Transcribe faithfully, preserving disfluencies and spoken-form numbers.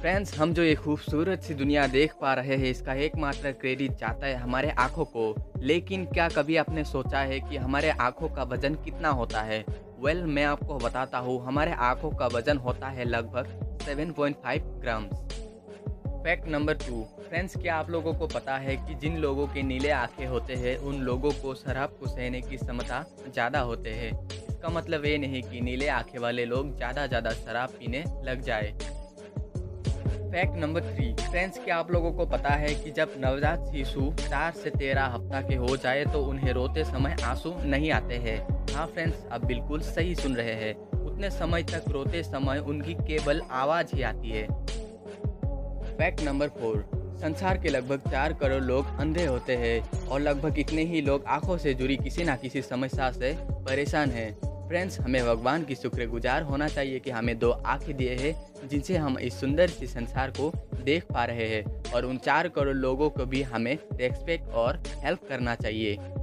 Friends, हम जो ये खूबसूरत सी दुनिया देख पा रहे हैं इसका एकमात्र क्रेडिट जाता है हमारे आँखों को। लेकिन क्या कभी आपने सोचा है कि हमारे आँखों का वजन कितना होता है? वेल well, मैं आपको बताता हूँ। हमारे आँखों का वजन होता है लगभग सात point five grams. Fact number two, friends, क्या आप लोगों को पता है कि जिन लोगों के नीले आँखें होते हैं उन लोगों को शराब को सहने की क्षमता ज़्यादा होते हैं। इसका मतलब ये नहीं कि नीले आँखें वाले लोग ज़्यादा ज़्यादा शराब पीने लग जाए। फैक्ट नंबर थ्री, फ्रेंड्स, क्या आप लोगों को पता है कि जब नवजात शिशु चार से तेरह हफ्ता के हो जाए तो उन्हें रोते समय आंसू नहीं आते हैं। हाँ फ्रेंड्स, आप बिल्कुल सही सुन रहे हैं। उतने समय तक रोते समय उनकी केवल आवाज़ ही आती है। फैक्ट नंबर फोर, संसार के लगभग चार करोड़ लोग अंधे होते हैं और लगभग इतने ही लोग आंखों से जुड़ी किसी ना किसी समस्या से परेशान हैं। फ्रेंड्स, हमें भगवान की शुक्रगुजार होना चाहिए कि हमें दो आंखें दिए हैं जिनसे हम इस सुंदर सी संसार को देख पा रहे हैं, और उन चार करोड़ लोगों को भी हमें रेस्पेक्ट और हेल्प करना चाहिए।